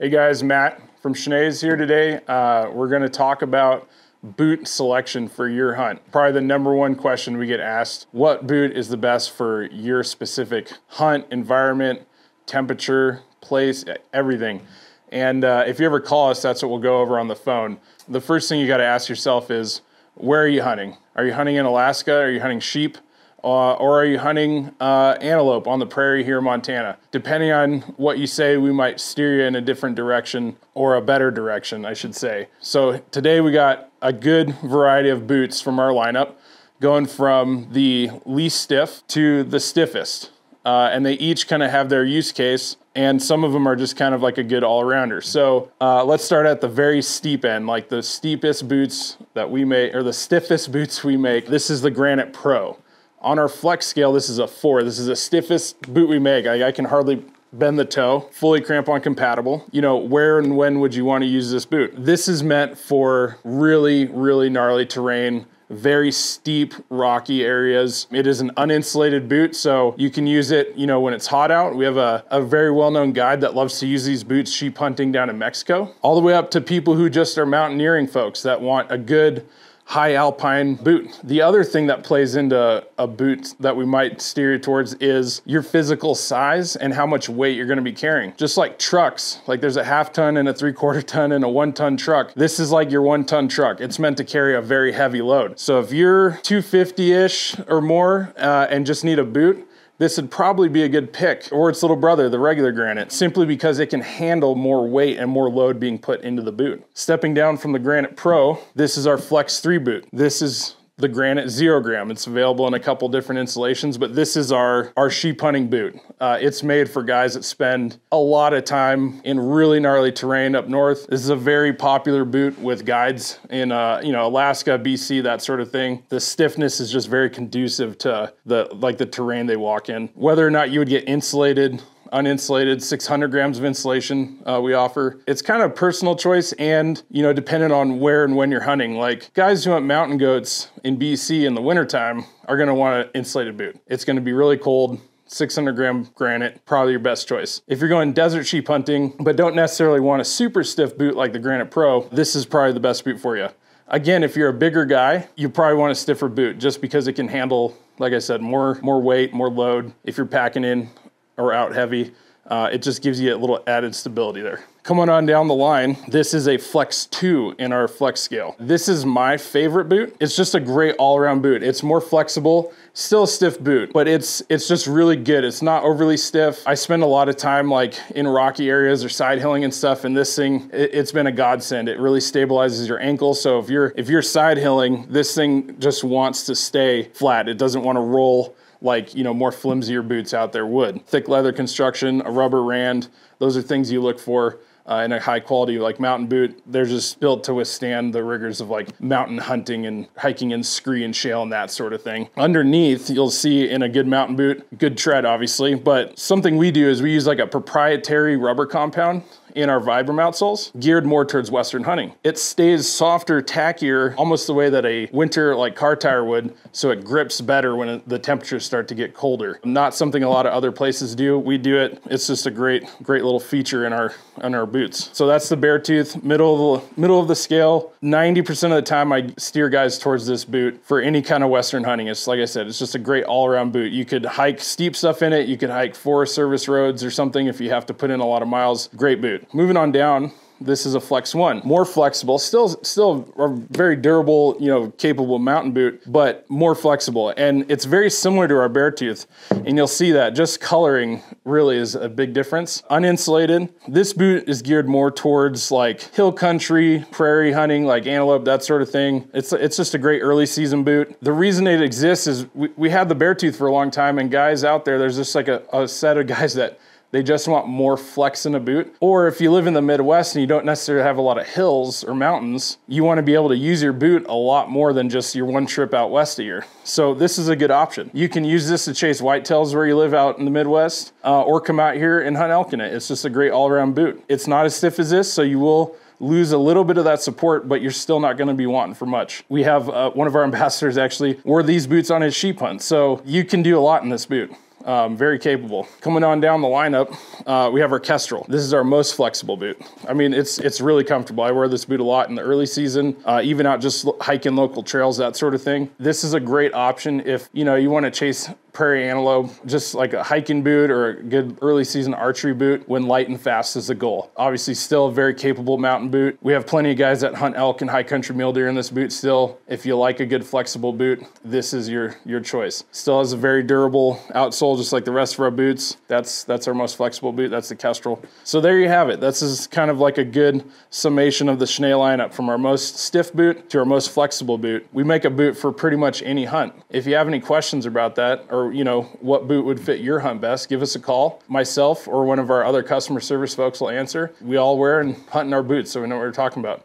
Hey guys, Matt from Schnee's here today. We're gonna talk about boot selection for your hunt. Probably the #1 question we get asked, what boot is the best for your specific hunt, environment, temperature, place, everything. And if you ever call us, that's what we'll go over on the phone. The first thing you gotta ask yourself is, where are you hunting? Are you hunting in Alaska? Are you hunting sheep? Or are you hunting antelope on the prairie here in Montana? Depending on what you say, we might steer you in a different direction, or a better direction, I should say. So today we got a good variety of boots from our lineup, going from the least stiff to the stiffest. And they each kind of have their use case, and some of them are just kind of like a good all-rounder. So let's start at the very steep end, like the steepest boots that we make, or the stiffest boots we make. This is the Granite Pro. On our flex scale, this is a 4. This is the stiffest boot we make. I can hardly bend the toe, fully crampon compatible. You know, where and when would you want to use this boot? This is meant for really, really gnarly terrain, very steep, rocky areas. It is an uninsulated boot, so you can use it, you know, when it's hot out. We have a very well-known guide that loves to use these boots sheep hunting down in Mexico, all the way up to people who just are mountaineering folks that want a good, high alpine boot. The other thing that plays into a boot that we might steer you towards is your physical size and how much weight you're gonna be carrying. Just like trucks, like there's a ½ ton and a ¾ ton and a 1 ton truck. This is like your 1 ton truck. It's meant to carry a very heavy load. So if you're 250-ish or more and just need a boot, this would probably be a good pick, or its little brother, the regular Granite, simply because it can handle more weight and more load being put into the boot. Stepping down from the Granite Pro, this is our Flex 3 boot. This is the Granite Zero Gram. It's available in a couple different installations, but this is our sheep hunting boot. It's made for guys that spend a lot of time in really gnarly terrain up north. This is a very popular boot with guides in you know, Alaska, BC, that sort of thing. The stiffness is just very conducive to the terrain they walk in. Whether or not you would get insulated, uninsulated, 600 grams of insulation we offer. It's kind of a personal choice, and you know, dependent on where and when you're hunting. Like guys who hunt mountain goats in BC in the wintertime are gonna want an insulated boot. It's gonna be really cold. 600 gram Granite, probably your best choice. If you're going desert sheep hunting, but don't necessarily want a super stiff boot like the Granite Pro, this is probably the best boot for you. Again, if you're a bigger guy, you probably want a stiffer boot just because it can handle, like I said, more weight, more load. If you're packing in or out heavy, it just gives you a little added stability there. Coming on down the line, this is a Flex 2 in our flex scale. This is my favorite boot. It's just a great all-around boot. It's more flexible, still a stiff boot, but it's just really good. It's not overly stiff. I spend a lot of time like in rocky areas or side hilling and stuff, and this thing, it's been a godsend. It really stabilizes your ankle. So if you're side hilling, this thing just wants to stay flat. It doesn't want to roll like, you know, more flimsier boots out there would. Thick leather construction, a rubber rand, those are things you look for in a high quality like mountain boot. They're just built to withstand the rigors of like mountain hunting and hiking in scree and shale and that sort of thing. Underneath, you'll see in a good mountain boot, good tread obviously, but something we do is we use like a proprietary rubber compound in our Vibram outsoles, geared more towards Western hunting. It stays softer, tackier, almost the way that a winter like car tire would, so it grips better when the temperatures start to get colder. Not something a lot of other places do. We do it. It's just a great little feature in our boots. So that's the Beartooth, middle of the scale. 90% of the time I steer guys towards this boot for any kind of Western hunting. It's like I said, it's just a great all-around boot. You could hike steep stuff in it. You could hike Forest Service roads or something if you have to put in a lot of miles. Great boot. Moving on down, this is a Flex 1. More flexible, still a very durable, you know, capable mountain boot, but more flexible. And it's very similar to our Beartooth. And you'll see that just coloring really is a big difference. Uninsulated. This boot is geared more towards like hill country, prairie hunting, like antelope, that sort of thing. It's just a great early season boot. The reason it exists is we had the Beartooth for a long time, and guys out there, there's just like a set of guys that they just want more flex in a boot. Or if you live in the Midwest and you don't necessarily have a lot of hills or mountains, you want to be able to use your boot a lot more than just your one trip out west a year. So this is a good option. You can use this to chase whitetails where you live out in the Midwest, or come out here and hunt elk in it. It's just a great all-around boot. It's not as stiff as this, so you will lose a little bit of that support, but you're still not gonna be wanting for much. We have one of our ambassadors actually wore these boots on his sheep hunt, so you can do a lot in this boot. very capable. Coming on down the lineup, we have our Kestrel. This is our most flexible boot. I mean, it's really comfortable. I wear this boot a lot in the early season, even out just hiking local trails, that sort of thing. This is a great option if, you know, you want to chase prairie antelope, just like a hiking boot or a good early season archery boot when light and fast is the goal. Obviously still a very capable mountain boot. We have plenty of guys that hunt elk and high country mule deer in this boot still. If you like a good flexible boot, this is your choice. Still has a very durable outsole just like the rest of our boots. That's our most flexible boot, that's the Kestrel. So there you have it. This is kind of like a good summation of the Schnee's lineup from our most stiff boot to our most flexible boot. We make a boot for pretty much any hunt. If you have any questions about that or you know, what boot would fit your hunt best, give us a call. Myself or one of our other customer service folks will answer. We all wear and hunt in our boots, so we know what we're talking about.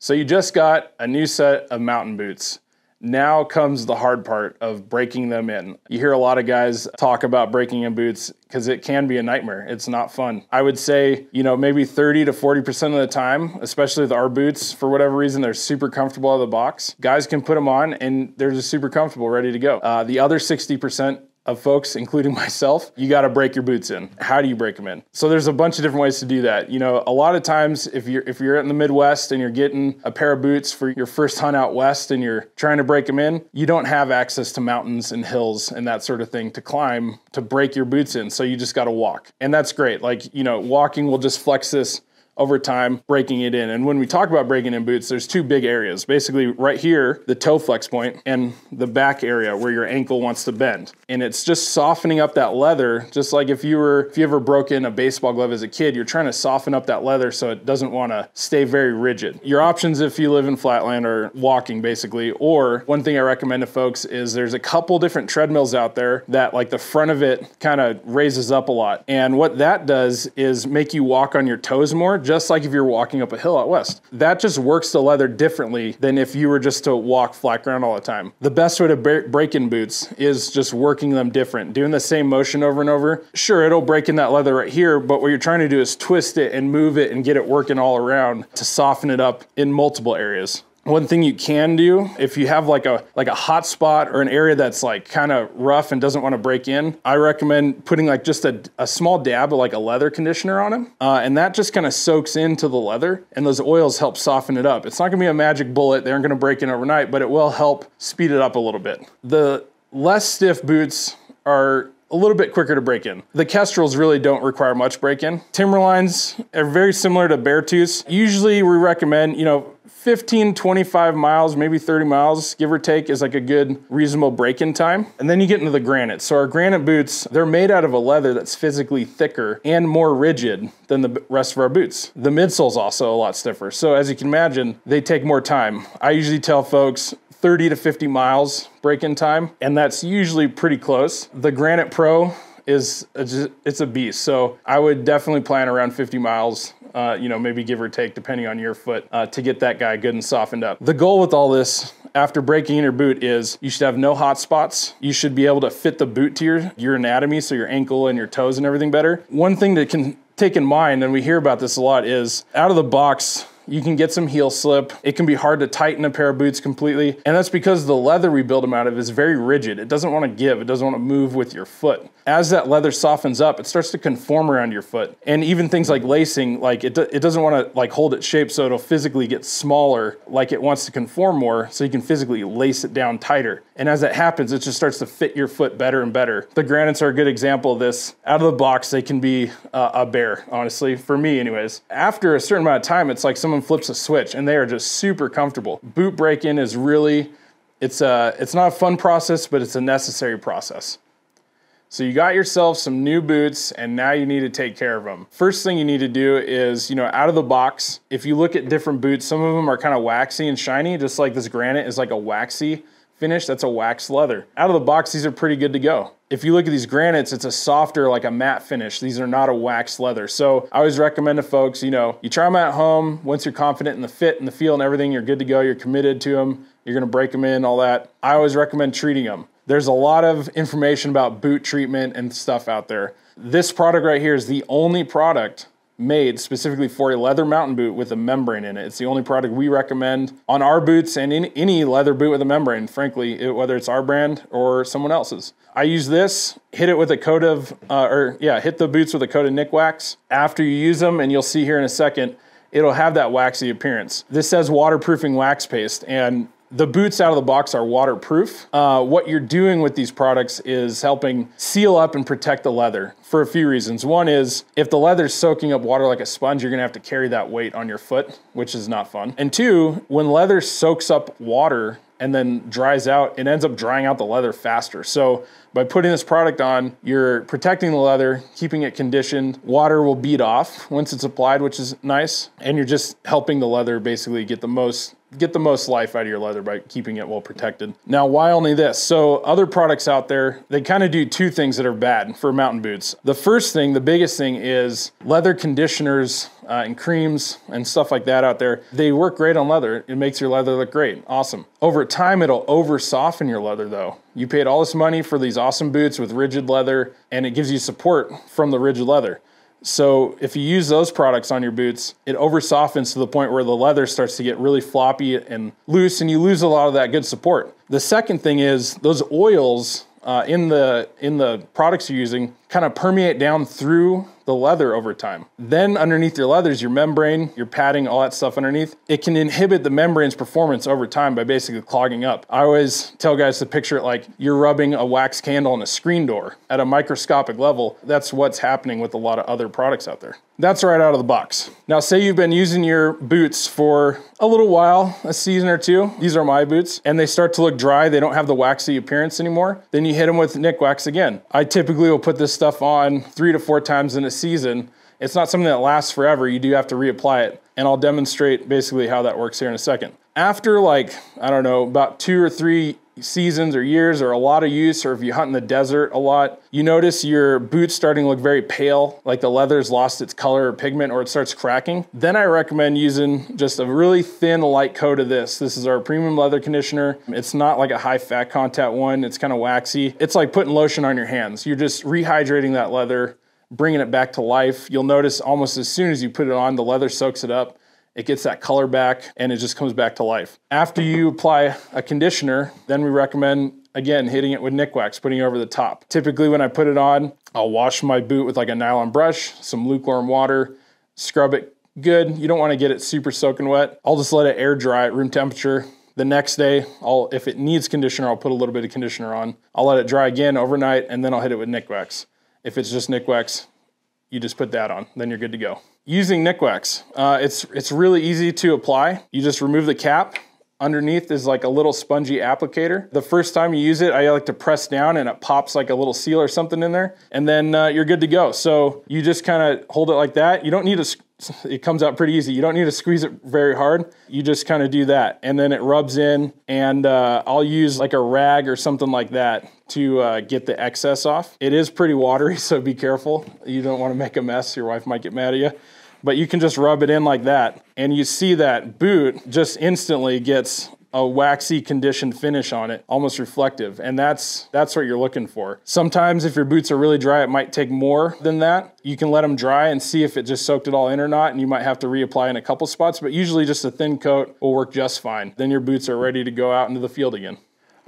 So you just got a new set of mountain boots. Now comes the hard part of breaking them in. You hear a lot of guys talk about breaking in boots because it can be a nightmare. It's not fun. I would say, you know, maybe 30 to 40% of the time, especially with our boots, for whatever reason, they're super comfortable out of the box. Guys can put them on and they're just super comfortable, ready to go. The other 60% of folks, including myself, you gotta break your boots in. How do you break them in? So there's a bunch of different ways to do that. You know, a lot of times if you're in the Midwest and you're getting a pair of boots for your first hunt out west and you're trying to break them in, you don't have access to mountains and hills and that sort of thing to climb to break your boots in. So you just gotta walk. And that's great. Like, you know, walking will just flex this over time, breaking it in. And when we talk about breaking in boots, there's two big areas. Basically right here, the toe flex point, and the back area where your ankle wants to bend. And it's just softening up that leather, just like if you ever broke in a baseball glove as a kid, you're trying to soften up that leather so it doesn't wanna stay very rigid. Your options if you live in flatland are walking basically, or one thing I recommend to folks is there's a couple different treadmills out there that like the front of it kind of raises up a lot. And what that does is make you walk on your toes more, just like if you're walking up a hill out west. That just works the leather differently than if you were just to walk flat ground all the time. The best way to break in boots is just working them different, doing the same motion over and over. Sure, it'll break in that leather right here, but what you're trying to do is twist it and move it and get it working all around to soften it up in multiple areas. One thing you can do, if you have like a hot spot or an area that's like kind of rough and doesn't want to break in, I recommend putting like just a small dab of like a leather conditioner on them. And that just kind of soaks into the leather and those oils help soften it up. It's not gonna be a magic bullet. They aren't gonna break in overnight, but it will help speed it up a little bit. The less stiff boots are a little bit quicker to break in. The Kestrels really don't require much break in. Timberlines are very similar to Beartooths. Usually we recommend, you know, 15, 25 miles, maybe 30 miles, give or take, is like a good reasonable break-in time. And then you get into the Granite. So our Granite boots, they're made out of a leather that's physically thicker and more rigid than the rest of our boots. The midsole's also a lot stiffer. So as you can imagine, they take more time. I usually tell folks 30 to 50 miles break-in time, and that's usually pretty close. The Granite Pro it's a beast. So I would definitely plan around 50 miles, you know, maybe give or take depending on your foot to get that guy good and softened up. The goal with all this after breaking in your boot is you should have no hot spots. You should be able to fit the boot to your anatomy, so your ankle and your toes and everything better. One thing that can take in mind, and we hear about this a lot, is out of the box, you can get some heel slip. It can be hard to tighten a pair of boots completely. And that's because the leather we build them out of is very rigid. It doesn't wanna give, it doesn't wanna move with your foot. As that leather softens up, it starts to conform around your foot. And even things like lacing, like it doesn't wanna like hold its shape, so it'll physically get smaller, like it wants to conform more so you can physically lace it down tighter. And as that happens, it just starts to fit your foot better and better. The Granites are a good example of this. Out of the box, they can be a bear, honestly, for me anyways. After a certain amount of time, it's like someone flips a switch and they are just super comfortable. Boot break-in is really, it's not a fun process, but it's a necessary process. So you got yourself some new boots and now you need to take care of them. First thing you need to do is, you know, out of the box, if you look at different boots, some of them are kind of waxy and shiny, just like this Granite is like a waxy finish, that's a wax leather. Out of the box, these are pretty good to go. If you look at these Granites, it's a softer, like a matte finish. These are not a wax leather. So I always recommend to folks, you know, you try them at home. Once you're confident in the fit and the feel and everything, you're good to go. You're committed to them. You're gonna break them in, all that. I always recommend treating them. There's a lot of information about boot treatment and stuff out there. This product right here is the only product made specifically for a leather mountain boot with a membrane in it. It's the only product we recommend on our boots and in any leather boot with a membrane, frankly, whether it's our brand or someone else's. I use this, hit it with a coat of, hit the boots with a coat of Nikwax after you use them, and you'll see here in a second, it'll have that waxy appearance. This says waterproofing wax paste, and the boots out of the box are waterproof. What you're doing with these products is helping seal up and protect the leather for a few reasons. One is, if the leather's soaking up water like a sponge, you're gonna have to carry that weight on your foot, which is not fun. And two, when leather soaks up water and then dries out, it ends up drying out the leather faster. So by putting this product on, you're protecting the leather, keeping it conditioned. Water will bead off once it's applied, which is nice. And you're just helping the leather basically get the most life out of your leather by keeping it well protected. Now, why only this? So other products out there, they kind of do two things that are bad for mountain boots. The first thing, the biggest thing, is leather conditioners and creams and stuff like that out there. They work great on leather. It makes your leather look great, awesome. Over time, it'll over soften your leather though. You paid all this money for these awesome boots with rigid leather, and it gives you support from the rigid leather. So if you use those products on your boots, it over softens to the point where the leather starts to get really floppy and loose, and you lose a lot of that good support. The second thing is those oils in the products you're using kind of permeate down through the leather over time. Then underneath your leathers, your membrane, your padding, all that stuff underneath, it can inhibit the membrane's performance over time by basically clogging up. I always tell guys to picture it like you're rubbing a wax candle on a screen door at a microscopic level. That's what's happening with a lot of other products out there. That's right out of the box. Now, say you've been using your boots for a little while, a season or two. These are my boots, and they start to look dry. They don't have the waxy appearance anymore. Then you hit them with Nikwax again. I typically will put this stuff on 3 to 4 times in a season. It's not something that lasts forever. You do have to reapply it, and I'll demonstrate basically how that works here in a second. After, like, I don't know, about 2 or 3 seasons or years or a lot of use, or if you hunt in the desert a lot, you notice your boots starting to look very pale, like the leather's lost its color or pigment, or it starts cracking. Then I recommend using just a really thin light coat of this. This is our premium leather conditioner. It's not like a high fat content one. It's kind of waxy. It's like putting lotion on your hands. You're just rehydrating that leather, bringing it back to life. You'll notice almost as soon as you put it on, the leather soaks it up. It gets that color back, and it just comes back to life. After you apply a conditioner, then we recommend, again, hitting it with Nikwax, putting it over the top. Typically when I put it on, I'll wash my boot with like a nylon brush, some lukewarm water, scrub it good. You don't wanna get it super soaking wet. I'll just let it air dry at room temperature. The next day, if it needs conditioner, I'll put a little bit of conditioner on. I'll let it dry again overnight, and then I'll hit it with Nikwax. If it's just Nikwax, you just put that on, then you're good to go. Using Nikwax, it's really easy to apply. You just remove the cap. Underneath is like a little spongy applicator. The first time you use it, I like to press down and it pops like a little seal or something in there, and then you're good to go. So you just kind of hold it like that. You don't need to, it comes out pretty easy. You don't need to squeeze it very hard. You just kind of do that, and then it rubs in, and I'll use like a rag or something like that to get the excess off. It is pretty watery, so be careful. You don't want to make a mess. Your wife might get mad at you. But you can just rub it in like that, and you see that boot just instantly gets a waxy conditioned finish on it, almost reflective, and that's what you're looking for. Sometimes if your boots are really dry, it might take more than that. You can let them dry and see if it just soaked it all in or not, and you might have to reapply in a couple spots, but usually just a thin coat will work just fine. Then your boots are ready to go out into the field again.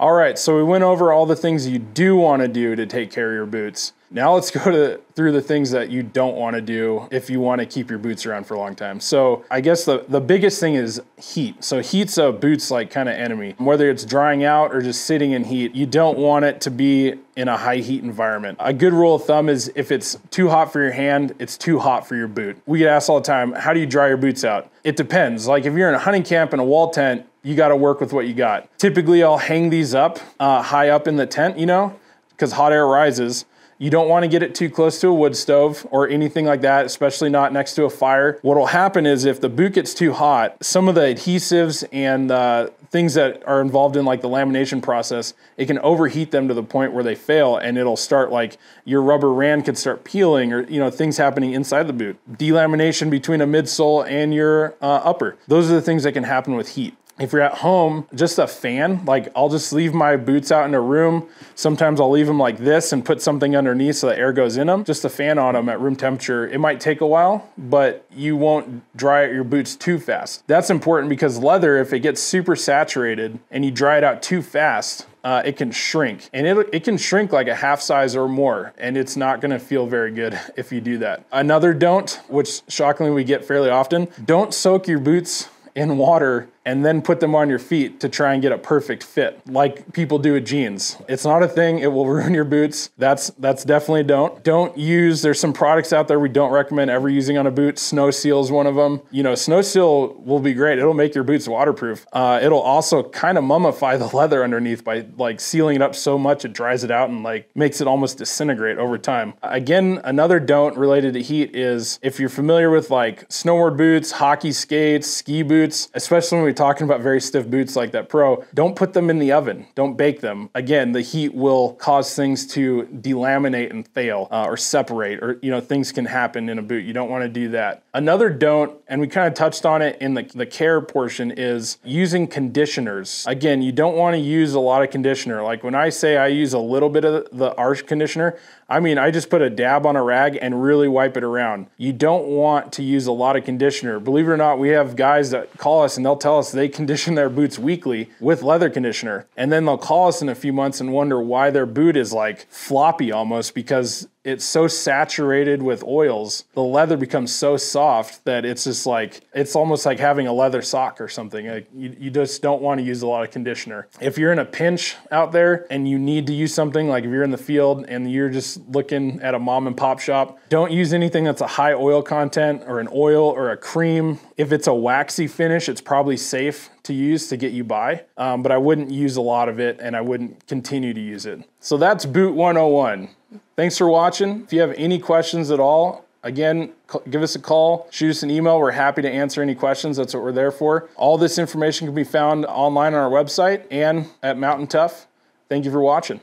All right, so we went over all the things you do wanna do to take care of your boots. Now let's go through the things that you don't wanna do if you wanna keep your boots around for a long time. So I guess the biggest thing is heat. So heat's a boots like kind of enemy. Whether it's drying out or just sitting in heat, you don't want it to be in a high heat environment. A good rule of thumb is if it's too hot for your hand, it's too hot for your boot. We get asked all the time, how do you dry your boots out? It depends. Like if you're in a hunting camp in a wall tent, you gotta work with what you got. Typically, I'll hang these up high up in the tent, you know, because hot air rises. You don't wanna get it too close to a wood stove or anything like that, especially not next to a fire. What'll happen is if the boot gets too hot, some of the adhesives and things that are involved in like the lamination process, it can overheat them to the point where they fail, and it'll start like your rubber rand could start peeling, or, you know, things happening inside the boot. Delamination between a midsole and your upper. Those are the things that can happen with heat. If you're at home, just a fan, like I'll just leave my boots out in a room. Sometimes I'll leave them like this and put something underneath so the air goes in them. Just a fan on them at room temperature. It might take a while, but you won't dry out your boots too fast. That's important because leather, if it gets super saturated and you dry it out too fast, it can shrink, and it can shrink like a half size or more, and it's not gonna feel very good if you do that. Another don't, which shockingly we get fairly often, don't soak your boots in water and then put them on your feet to try and get a perfect fit like people do with jeans. It's not a thing. It will ruin your boots. That's definitely don't use. There's some products out there we don't recommend ever using on a boot. Snow Seal is one of them. You know, Snow Seal will be great. It'll make your boots waterproof. It'll also kind of mummify the leather underneath by like sealing it up so much it dries it out and like makes it almost disintegrate over time. Again, another don't related to heat is if you're familiar with like snowboard boots, hockey skates, ski boots, especially when we talking about very stiff boots like that Pro, don't put them in the oven. Don't bake them. Again, the heat will cause things to delaminate and fail or separate, or you know, things can happen in a boot. You don't want to do that. Another don't, and we kind of touched on it in the care portion, is using conditioners. Again, you don't want to use a lot of conditioner. Like when I say I use a little bit of the Arch conditioner, I mean, I just put a dab on a rag and really wipe it around. You don't want to use a lot of conditioner. Believe it or not, we have guys that call us and they'll tell us they condition their boots weekly with leather conditioner. And then they'll call us in a few months and wonder why their boot is like floppy almost, because it's so saturated with oils. The leather becomes so soft that it's just like, it's almost like having a leather sock or something. Like you just don't want to use a lot of conditioner. If you're in a pinch out there and you need to use something, like if you're in the field and you're just looking at a mom and pop shop, don't use anything that's a high oil content or an oil or a cream. If it's a waxy finish, it's probably safe to use to get you by, but I wouldn't use a lot of it and I wouldn't continue to use it. So that's Boot 101. Thanks for watching. If you have any questions at all, again, give us a call, shoot us an email. We're happy to answer any questions. That's what we're there for. All this information can be found online on our website and at Mountain Tough. Thank you for watching.